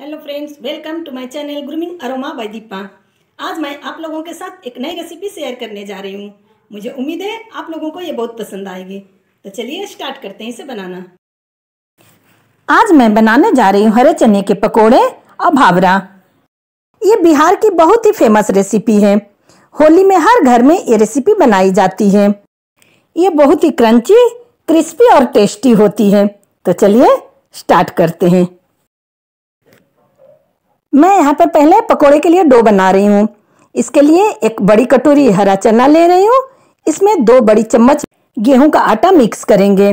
Hello friends, welcome to my channel grooming aroma by Deepa. आज मैं आप लोगों के साथ एक नई रेसिपी शेयर करने जा रही हूँ। मुझे उम्मीद है आप लोगों को ये बहुत पसंद आएगी। तो चलिए स्टार्ट करते हैं इसे बनाना। आज मैं बनाने जा रही हूँ हरे चने के पकोड़े और भाबरा। ये बिहार की बहुत ही फेमस रेसिपी है। होली में हर घर में ये रेसिपी बनाई जाती है। ये बहुत ही क्रंची, क्रिस्पी और टेस्टी होती है। तो चलिए स्टार्ट करते हैं। मैं यहाँ पर पहले पकोड़े के लिए डो बना रही हूँ। इसके लिए एक बड़ी कटोरी हरा चना ले रही हूँ। इसमें 2 बड़ी चम्मच गेहूं का आटा मिक्स करेंगे।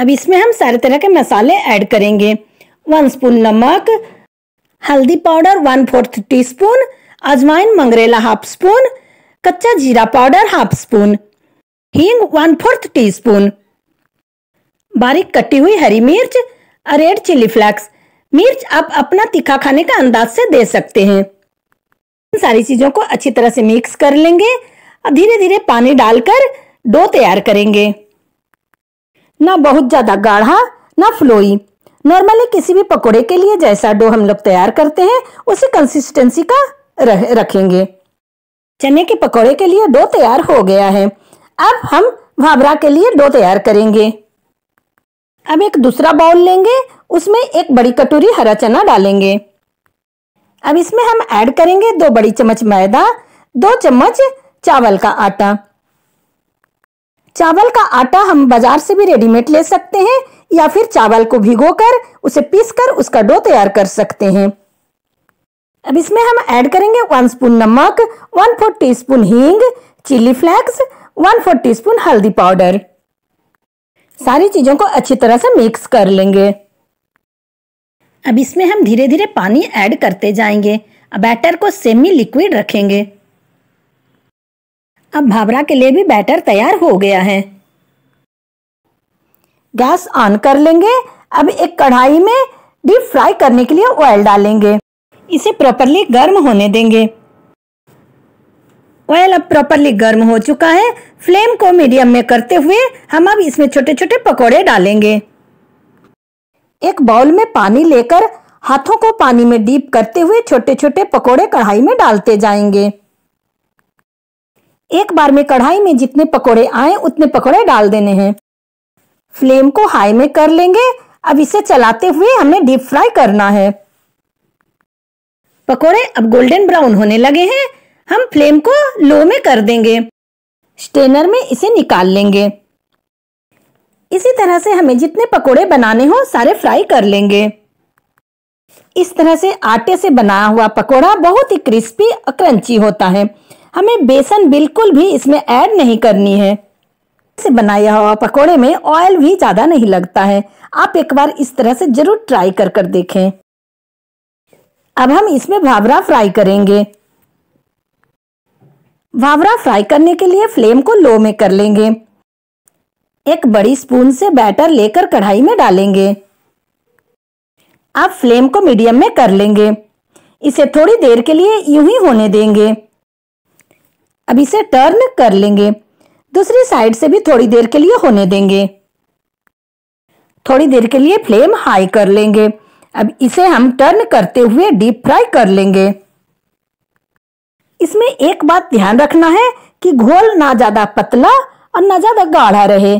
अब इसमें हम सारे तरह के मसाले ऐड करेंगे। 1 स्पून नमक, हल्दी पाउडर 1/4 टीस्पून, अजवाइन मंगरेला 1/2 स्पून, कच्चा जीरा पाउडर 1/2 स्पून, हींग 1/4 टीस्पून, बारीक कटी हुई हरी मिर्च और रेड चिली फ्लेक्स। मिर्च आप अपना तीखा खाने का अंदाज से दे सकते हैं। इन सारी चीजों को अच्छी तरह से मिक्स कर लेंगे और धीरे धीरे पानी डालकर डो तैयार करेंगे। ना बहुत ज्यादा गाढ़ा ना फ्लोई। नॉर्मली किसी भी पकोड़े के लिए जैसा डो हम लोग तैयार करते हैं उसी कंसिस्टेंसी का रखेंगे। चने के पकोड़े के लिए डो तैयार हो गया है। अब हम भाबरा के लिए डो तैयार करेंगे। अब एक दूसरा बाउल लेंगे, उसमें 1 बड़ी कटोरी हरा चना डालेंगे। अब इसमें हम ऐड करेंगे 2 बड़ी चम्मच मैदा, 2 चम्मच चावल का आटा। चावल का आटा हम बाजार से भी रेडीमेड ले सकते हैं या फिर चावल को भिगोकर उसे पीसकर उसका डो तैयार कर सकते हैं। अब इसमें हम ऐड करेंगे 1 स्पून नमक, 1/4 टीस्पून हींग, चिली फ्लेक्स, 1/4 टीस्पून हल्दी पाउडर। सारी चीजों को अच्छी तरह से मिक्स कर लेंगे। अब इसमें हम धीरे धीरे पानी ऐड करते जाएंगे। बैटर को सेमी लिक्विड रखेंगे। अब भाबरा के लिए भी बैटर तैयार हो गया है। गैस ऑन कर लेंगे। अब एक कढ़ाई में डीप फ्राई करने के लिए ऑयल डालेंगे। इसे प्रॉपरली गर्म होने देंगे। ऑयल अब प्रॉपरली गर्म हो चुका है। फ्लेम को मीडियम में करते हुए हम अब इसमें छोटे छोटे पकौड़े डालेंगे। एक बाउल में पानी लेकर हाथों को पानी में डीप करते हुए छोटे छोटे पकौड़े कढ़ाई में डालते जाएंगे। एक बार में कढ़ाई में जितने पकौड़े आए उतने पकौड़े डाल देने हैं। फ्लेम को हाई में कर लेंगे। अब इसे चलाते हुए हमें डीप फ्राई करना है। पकौड़े अब गोल्डन ब्राउन होने लगे हैं। हम फ्लेम को लो में कर देंगे। स्ट्रेनर में इसे निकाल लेंगे। इसी तरह से हमें जितने पकोड़े बनाने हो सारे फ्राई कर लेंगे। इस तरह से आटे से बनाया हुआ पकोड़ा बहुत ही क्रिस्पी और क्रंची होता है। हमें बेसन बिल्कुल भी इसमें ऐड नहीं करनी है। इसे बनाया हुआ पकोड़े में ऑयल भी ज्यादा नहीं लगता है। आप एक बार इस तरह से जरूर ट्राई कर देखें। अब हम इसमें भाबरा फ्राई करेंगे। भाबरा फ्राई करने के लिए फ्लेम को लो में कर लेंगे। 1 बड़ी स्पून से बैटर लेकर कढ़ाई में डालेंगे। अब फ्लेम को मीडियम में कर लेंगे। इसे थोड़ी देर के लिए यूं ही होने देंगे। अब इसे टर्न कर लेंगे। दूसरी साइड से भी थोड़ी देर के लिए होने देंगे। थोड़ी देर के लिए फ्लेम हाई कर लेंगे। अब इसे हम टर्न करते हुए डीप फ्राई कर लेंगे। इसमें एक बात ध्यान रखना है कि घोल ना ज्यादा पतला और ना ज्यादा गाढ़ा रहे।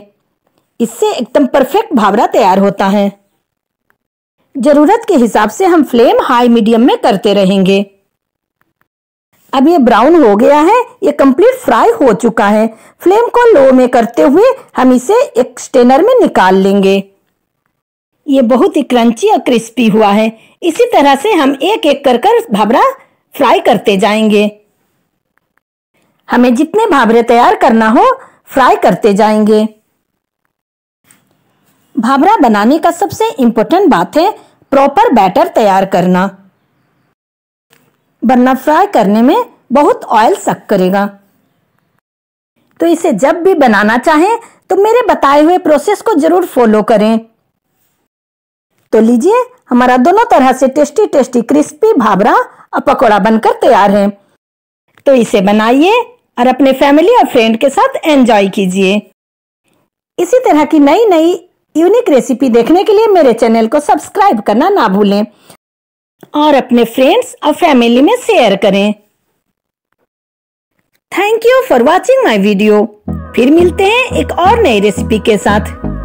इससे एकदम परफेक्ट भाबरा तैयार होता है। जरूरत के हिसाब से हम फ्लेम हाई मीडियम में करते रहेंगे। अब ये ब्राउन हो गया है। ये कंप्लीट फ्राई हो चुका है। फ्लेम को लो में करते हुए हम इसे एक स्ट्रेनर में निकाल लेंगे। ये बहुत ही क्रंची और क्रिस्पी हुआ है। इसी तरह से हम एक एक कर भाबरा फ्राई करते जाएंगे। हमें जितने भाबरे तैयार करना हो फ्राई करते जाएंगे। भाबरा बनाने का सबसे इम्पोर्टेंट बात है प्रॉपर बैटर तैयार करना, वरना फ्राई करने में बहुत ऑयल सक करेगा। तो इसे जब भी बनाना चाहें तो मेरे बताए हुए प्रोसेस को जरूर फॉलो करें। तो लीजिए, हमारा दोनों तरह से टेस्टी टेस्टी क्रिस्पी भाबरा और पकौड़ा बनकर तैयार है। तो इसे बनाइए और अपने फैमिली और फ्रेंड के साथ एंजॉय कीजिए। इसी तरह की नई नई यूनिक रेसिपी देखने के लिए मेरे चैनल को सब्सक्राइब करना ना भूलें और अपने फ्रेंड्स और फैमिली में शेयर करें। Thank you for watching my video. फिर मिलते हैं एक और नई रेसिपी के साथ।